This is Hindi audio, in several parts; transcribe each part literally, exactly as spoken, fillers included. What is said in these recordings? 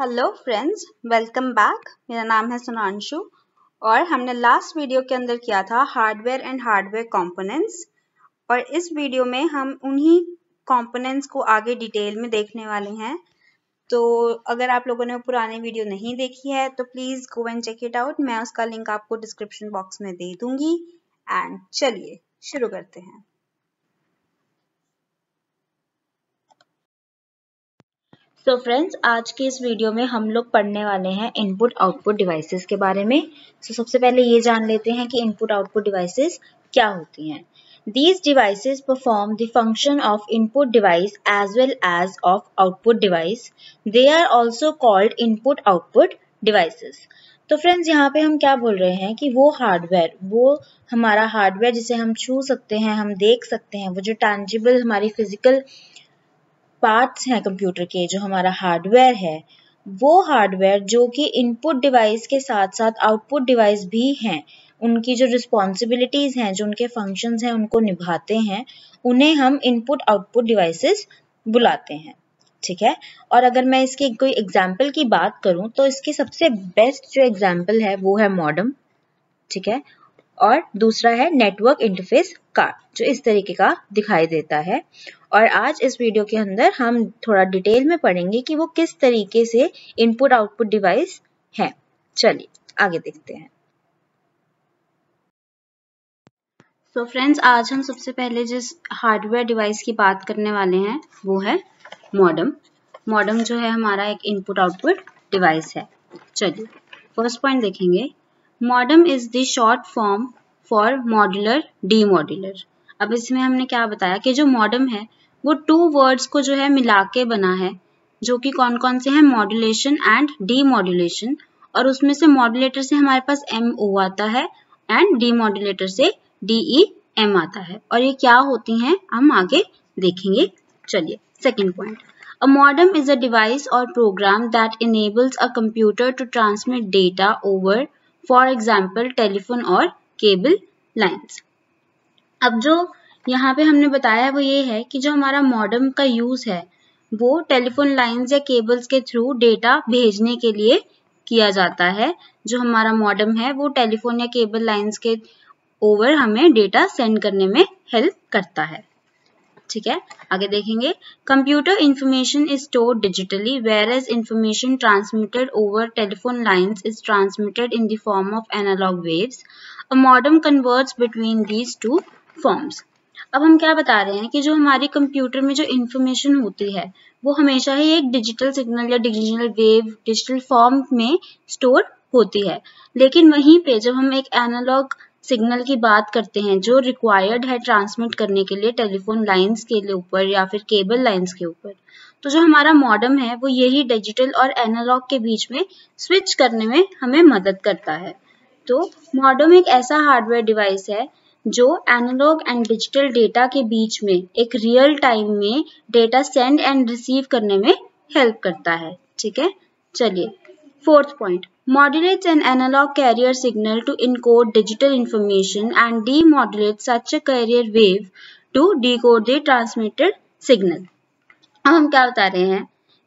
Hello friends, welcome back. मेरा नाम है सुनांशु और हमने लास्ट वीडियो के अंदर किया था हार्डवेयर एंड हार्डवेयर कंपोनेंट्स, और इस वीडियो में हम उन्हीं कंपोनेंट्स को आगे डिटेल में देखने वाले हैं। तो अगर आप लोगों ने पुरानी वीडियो नहीं देखी है तो please go and check it out. मैं उसका लिंक आपको डिस्क्रिप्शन बॉक्स में दे दूंगी। एंड चलिए शुरू करते हैं। तो so फ्रेंड्स, आज के इस वीडियो में हम लोग पढ़ने वाले हैं इनपुट आउटपुट डिवाइसेस के बारे में। तो so सबसे पहले ये जान लेते हैं कि इनपुट आउटपुट डिवाइसेस क्या होती हैं। These devices perform the function of input device as well as of output device. They are also called input output devices. तो फ्रेंड्स, यहाँ पे हम क्या बोल रहे हैं कि वो हार्डवेयर, वो हमारा हार्डवेयर जिसे हम छू सकते हैं, हम देख सकते हैं, वो जो टैंजिबल हमारी फिजिकल पार्ट्स हैं कंप्यूटर के, जो हमारा हार्डवेयर है, वो हार्डवेयर जो कि इनपुट डिवाइस के साथ साथ आउटपुट डिवाइस भी हैं, उनकी जो रिस्पॉन्सिबिलिटीज हैं, जो उनके फंक्शंस हैं, उनको निभाते हैं, उन्हें हम इनपुट आउटपुट डिवाइसेस बुलाते हैं। ठीक है। और अगर मैं इसकी कोई एग्जाम्पल की बात करूं तो इसकी सबसे बेस्ट जो एग्जाम्पल है वो है मॉडम। ठीक है। और दूसरा है नेटवर्क इंटरफेस कार्ड, जो इस तरीके का दिखाई देता है। और आज इस वीडियो के अंदर हम थोड़ा डिटेल में पढ़ेंगे कि वो किस तरीके से इनपुट आउटपुट डिवाइस है। चलिए आगे देखते हैं। तो फ्रेंड्स, आज हम सबसे पहले जिस हार्डवेयर डिवाइस की बात करने वाले हैं वो है मॉडम। मॉडम जो है हमारा एक इनपुट आउटपुट डिवाइस है। चलिए फर्स्ट पॉइंट देखेंगे। Modem is the short form for modular डीमॉड्यूलर। अब इसमें हमने क्या बताया कि जो मॉडम है वो टू वर्ड्स को जो है मिला के बना है, जो कि कौन कौन से हैं, मॉड्यूलेशन एंड डीमॉड्यूलेशन। और उसमें से मॉड्यूलेटर से हमारे पास एम ओ आता है एंड डीमॉड्यूलेटर से डी ई एम आता है। और ये क्या होती हैं हम आगे देखेंगे। चलिए second point. A modem is a device or program that enables a computer to transmit data over for example telephone और केबल लाइन्स। अब जो यहाँ पे हमने बताया है वो ये है कि जो हमारा मॉडम का यूज है वो टेलीफोन लाइन्स या केबल्स के थ्रू डेटा भेजने के लिए किया जाता है। जो हमारा मॉडम है वो टेलीफोन या केबल लाइन्स के ओवर हमें डेटा सेंड करने में हेल्प करता है। ठीक है, आगे देखेंगे। Computer information is stored digitally whereas information transmitted over telephone lines is transmitted in the form of analogue waves. A modem converts between these two forms. अब हम क्या बता रहे हैं कि जो हमारी कंप्यूटर में जो इंफॉर्मेशन होती है वो हमेशा ही एक डिजिटल सिग्नल या डिजिटल वेव, डिजिटल फॉर्म में स्टोर होती है। लेकिन वहीं पे जब हम एक एनालॉग सिग्नल की बात करते हैं जो रिक्वायर्ड है ट्रांसमिट करने के लिए टेलीफोन लाइंस के लिए ऊपर या फिर केबल लाइंस के ऊपर, तो जो हमारा मॉडम है वो यही डिजिटल और एनालॉग के बीच में स्विच करने में हमें मदद करता है। तो मॉडम एक ऐसा हार्डवेयर डिवाइस है जो एनालॉग एंड डिजिटल डेटा के बीच में एक रियल टाइम में डेटा सेंड एंड रिसीव करने में हेल्प करता है। ठीक है, चलिए fourth point. Modulates an analog carrier signal to encode digital information and demodulates such a carrier wave to decode the transmitted signal. अब हम क्या बता रहे हैं,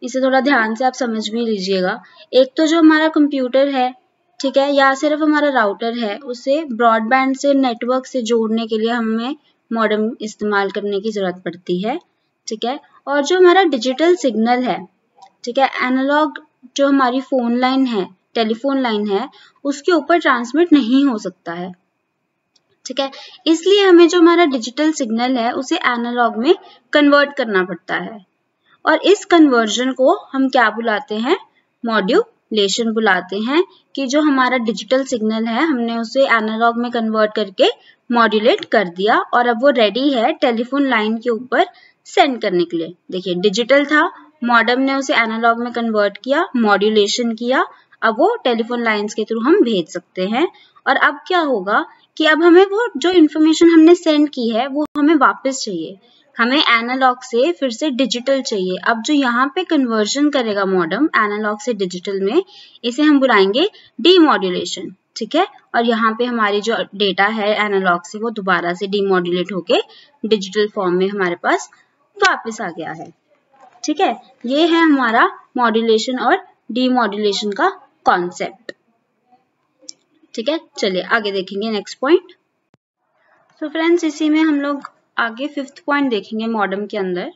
इसे थोड़ा ध्यान से आप समझ भी लीजिएगा। एक तो जो हमारा कंप्यूटर है, ठीक है, या सिर्फ हमारा राउटर है, उसे ब्रॉडबैंड से नेटवर्क से जोड़ने के लिए हमें मॉडम इस्तेमाल करने की जरूरत पड़ती है। ठीक है। और जो हमारा डिजिटल सिग्नल है, ठीक है, एनालॉग जो हमारी फोन लाइन है, टेलीफोन लाइन है, उसके ऊपर ट्रांसमिट नहीं हो सकता है। ठीक है, इसलिए हमें जो हमारा डिजिटल सिग्नल है उसे एनालॉग में कन्वर्ट करना पड़ता है। और इस कन्वर्जन को हम क्या बुलाते हैं, मॉड्यूलेशन बुलाते हैं। कि जो हमारा डिजिटल सिग्नल है हमने उसे एनालॉग में कन्वर्ट करके मॉड्यूलेट कर दिया और अब वो रेडी है टेलीफोन लाइन के ऊपर सेंड करने के लिए। देखिए, डिजिटल था, मॉडम ने उसे एनालॉग में कन्वर्ट किया, मॉड्यूलेशन किया, अब वो टेलीफोन लाइंस के थ्रू हम भेज सकते हैं। और अब क्या होगा कि अब हमें वो जो इन्फॉर्मेशन हमने सेंड की है वो हमें वापस चाहिए, हमें एनालॉग से फिर से डिजिटल चाहिए। अब जो यहाँ पे कन्वर्जन करेगा मॉडम एनालॉग से डिजिटल में, इसे हम बुलाएंगे डीमॉड्यूलेशन। ठीक है। और यहाँ पे हमारी जो डेटा है एनालॉग से वो दोबारा से डीमॉड्यूलेट होके डिजिटल फॉर्म में हमारे पास वापस आ गया है। ठीक है, ये है हमारा मॉड्यूलेशन और डीमॉड्यूलेशन का कॉन्सेप्ट। ठीक है, चलिए आगे देखेंगे नेक्स्ट पॉइंट। सो फ्रेंड्स, इसी में हम लोग आगे फिफ्थ पॉइंट देखेंगे मॉडम के अंदर।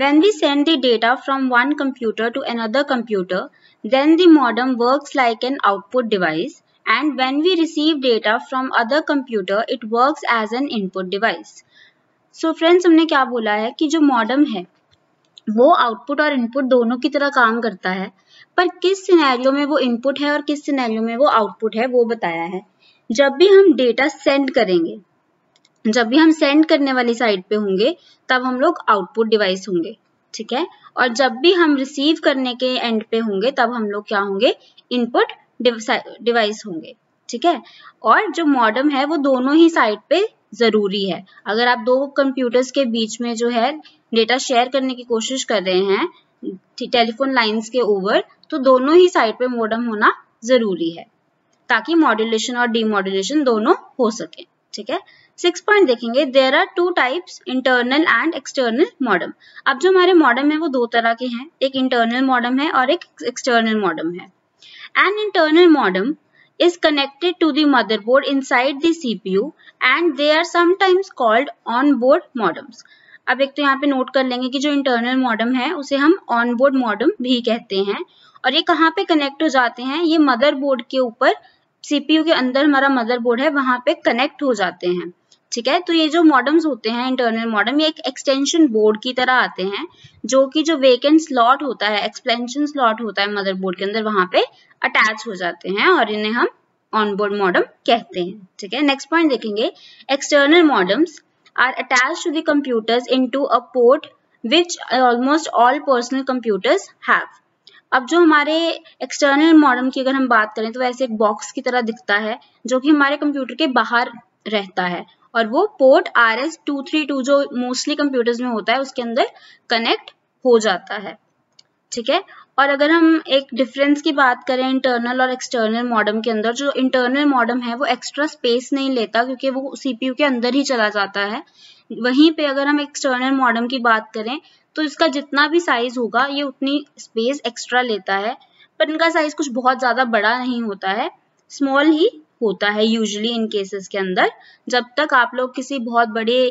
When we send the data from one computer to another computer, then the modem works like an output device, and when we receive data from other computer, it works as an input device. So friends, हमने क्या बोला है कि जो मॉडम है वो आउटपुट और इनपुट दोनों की तरह काम करता है, पर किस सिनेरियो में वो इनपुट है और किस सिनेरियो में वो आउटपुट है वो बताया है। जब भी हम डेटा सेंड करेंगे, जब भी हम सेंड करने वाली साइड पे होंगे तब हम लोग आउटपुट डिवाइस होंगे, ठीक है, और जब भी हम रिसीव करने के एंड पे होंगे तब हम लोग क्या होंगे, इनपुट डिवाइस होंगे, ठीक है। और जो मॉडम है वो दोनों ही साइड पे जरूरी है। अगर आप दो कंप्यूटर्स के बीच में जो है डेटा शेयर करने की कोशिश कर रहे हैं टेलीफोन लाइन्स के ओवर, तो दोनों ही साइड पे मॉडम होना जरूरी है ताकि मॉड्यूलेशन और डीमॉड्यूलेशन दोनों हो सके, ठीक है। सिक्स पॉइंट देखेंगे, there are two types, internal and external modem. अब जो हमारे मॉडम है वो दो तरह के हैं, एक इंटरनल मॉडम है और एक एक्सटर्नल मॉडम है। An internal modem is connected to the motherboard inside the CPU and they are sometimes called on board modems. अब एक तो यहाँ पे नोट कर लेंगे कि जो इंटरनल मॉडम है उसे हम ऑन बोर्ड मॉडम भी कहते हैं, और ये कहाँ पे कनेक्ट हो जाते हैं, ये मदरबोर्ड के ऊपर, सीपीयू के अंदर हमारा मदरबोर्ड है वहां पे कनेक्ट हो जाते हैं, ठीक है। तो ये जो मॉडम्स होते हैं इंटरनल मॉडम, ये एक एक्सटेंशन बोर्ड की तरह आते हैं जो कि जो वेकेंट स्लॉट होता है, एक्सपेंशन स्लॉट होता है मदरबोर्ड के अंदर, वहां पे अटैच हो जाते हैं और इन्हें हम ऑन बोर्ड मॉडम कहते हैं, ठीक है। नेक्स्ट पॉइंट देखेंगे, external modems are attach to the computers into a port which almost all personal computers have. अब जो हमारे एक्सटर्नल मॉडम की अगर हम बात करें तो वैसे एक बॉक्स की तरह दिखता है जो कि हमारे कंप्यूटर के बाहर रहता है और वो port R S two three two जो मोस्टली कंप्यूटर्स में होता है उसके अंदर कनेक्ट हो जाता है, ठीक है। और अगर हम एक डिफरेंस की बात करें इंटरनल और एक्सटर्नल मॉडम के अंदर, जो इंटरनल मॉडम है वो एक्स्ट्रा स्पेस नहीं लेता क्योंकि वो सीपीयू के अंदर ही चला जाता है। वहीं पे अगर हम एक्सटर्नल मॉडम की बात करें तो इसका जितना भी साइज होगा ये उतनी स्पेस एक्स्ट्रा लेता है, पर इनका साइज कुछ बहुत ज्यादा बड़ा नहीं होता है, स्मॉल ही होता है यूजुअली इन केसेस के अंदर। जब तक आप लोग किसी बहुत बड़े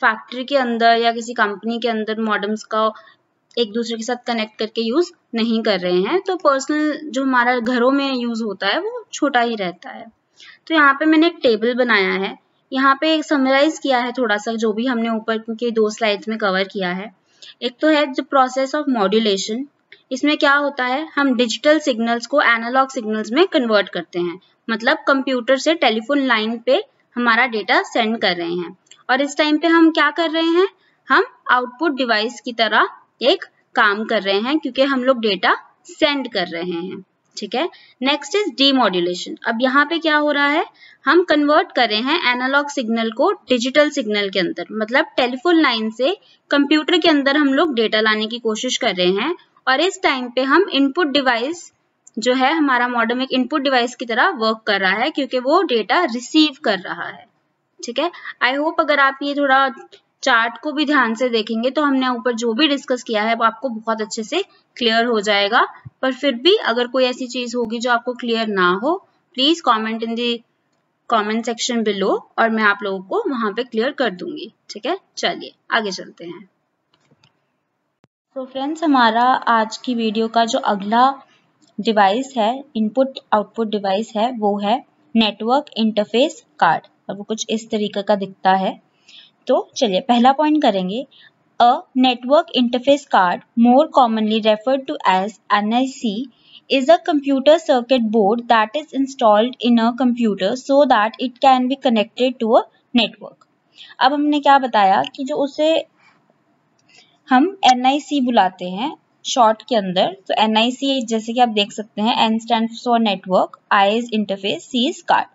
फैक्ट्री के अंदर या किसी कंपनी के अंदर मॉडम्स का एक दूसरे के साथ कनेक्ट करके यूज नहीं कर रहे हैं, तो पर्सनल जो हमारा घरों में यूज होता है वो छोटा ही रहता है। तो यहाँ पे मैंने एक टेबल बनाया है, यहाँ पे समराइज किया है थोड़ा सा जो भी हमने ऊपर के दो स्लाइड्स में कवर किया है। एक तो है द प्रोसेस ऑफ मॉड्यूलेशन, इसमें क्या होता है, हम डिजिटल सिग्नल्स को एनालॉग सिग्नल्स में कन्वर्ट करते हैं, मतलब कंप्यूटर से टेलीफोन लाइन पे हमारा डेटा सेंड कर रहे हैं और इस टाइम पे हम क्या कर रहे हैं, हम आउटपुट डिवाइस की तरह एक काम कर रहे हैं क्योंकि हम लोग डेटा सेंड कर रहे हैं, ठीक है। Next is demodulation. अब यहाँ पे क्या हो रहा है, हम कन्वर्ट कर रहे हैं एनालॉग सिग्नल को डिजिटल सिग्नल के अंदर, मतलब टेलीफोन लाइन से कंप्यूटर के अंदर हम लोग डेटा लाने की कोशिश कर रहे हैं और इस टाइम पे हम इनपुट डिवाइस जो है हमारा मॉडम एक इनपुट डिवाइस की तरह वर्क कर रहा है क्योंकि वो डेटा रिसीव कर रहा है, ठीक है। आई होप अगर आप ये थोड़ा चार्ट को भी ध्यान से देखेंगे तो हमने ऊपर जो भी डिस्कस किया है वो आपको बहुत अच्छे से क्लियर हो जाएगा, पर फिर भी अगर कोई ऐसी चीज होगी जो आपको क्लियर ना हो please comment in the comment section below और मैं आप लोगों को वहां पे क्लियर कर दूंगी, ठीक है। चलिए आगे चलते हैं। तो फ्रेंड्स, हमारा आज की वीडियो का जो अगला डिवाइस है, इनपुट आउटपुट डिवाइस है, वो है नेटवर्क इंटरफेस कार्ड और वो कुछ इस तरीके का दिखता है। तो चलिए पहला पॉइंट करेंगे, a network interface card more commonly referred to as N I C is a computer circuit board that is installed in a computer so that it can be connected to a network. अब हमने क्या बताया कि जो उसे हम एन आई सी बुलाते हैं शॉर्ट के अंदर, तो एन आई सी जैसे कि आप देख सकते हैं N stands for network, I is interface, C is card.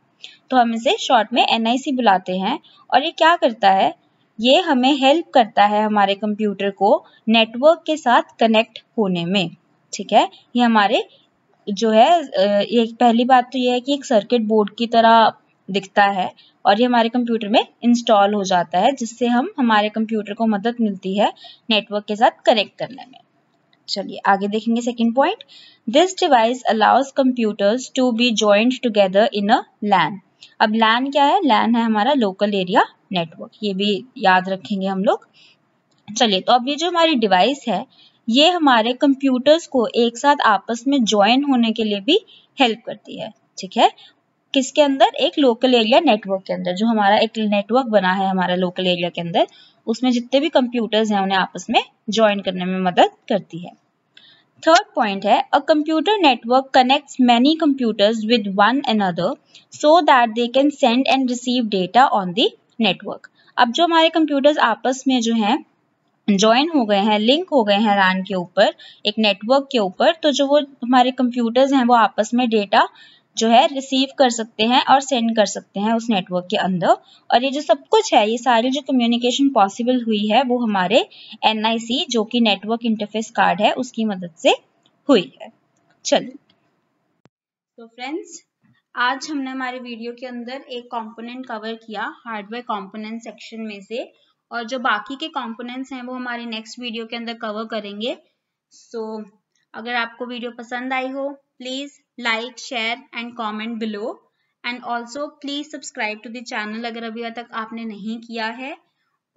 तो हम इसे शॉर्ट में एन आई सी बुलाते हैं और ये क्या करता है, ये हमें हेल्प करता है हमारे कंप्यूटर को नेटवर्क के साथ कनेक्ट होने में, ठीक है। ये हमारे जो है ये पहली बात तो ये है कि एक सर्किट बोर्ड की तरह दिखता है और ये हमारे कंप्यूटर में इंस्टॉल हो जाता है जिससे हम हमारे कंप्यूटर को मदद मिलती है नेटवर्क के साथ कनेक्ट करने में, चलिए आगे देखेंगे second point, this device allows computers to be joint together in a LAN. अब लैन क्या है? लैन है हमारा लोकल एरिया नेटवर्क, ये भी याद रखेंगे हम लोग। चलिए तो अब ये जो हमारी डिवाइस है ये हमारे कंप्यूटर्स को एक साथ आपस में ज्वाइन होने के लिए भी हेल्प करती है, ठीक है, किसके अंदर? एक लोकल एरिया नेटवर्क के अंदर। जो हमारा एक नेटवर्क बना है हमारा लोकल एरिया के अंदर, उसमें जितने भी कंप्यूटर्स हैं उन्हें आपस में ज्वाइन करने में मदद करती है। थर्ड पॉइंट है, a computer network connects many computers with one another so that they can send and receive data on the network. अब जो हमारे कंप्यूटर्स आपस में जो हैं ज्वाइन हो गए हैं, लिंक हो गए हैं लैन के ऊपर, एक नेटवर्क के ऊपर, तो जो वो हमारे कंप्यूटर्स हैं वो आपस में डेटा जो है रिसीव कर सकते हैं और सेंड कर सकते हैं उस नेटवर्क के अंदर। और ये जो सब कुछ है, ये सारी जो कम्युनिकेशन पॉसिबल हुई है वो हमारे एन आई सी जो कि नेटवर्क इंटरफेस कार्ड है उसकी मदद से हुई है। चलिए तो फ्रेंड्स, आज हमने हमारे वीडियो के अंदर एक कंपोनेंट कवर किया हार्डवेयर कंपोनेंट सेक्शन में से, और जो बाकी के कंपोनेंट्स हैं वो हमारे नेक्स्ट वीडियो के अंदर कवर करेंगे। सो so, अगर आपको वीडियो पसंद आई हो please like share and comment below, and also please subscribe to the channel अगर अभी तक आपने नहीं किया है,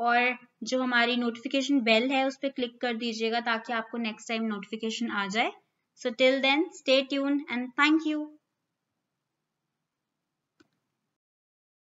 और जो हमारी नोटिफिकेशन बेल है उस पर क्लिक कर दीजिएगा ताकि आपको नेक्स्ट टाइम नोटिफिकेशन आ जाए। So till then stay tuned and thank you.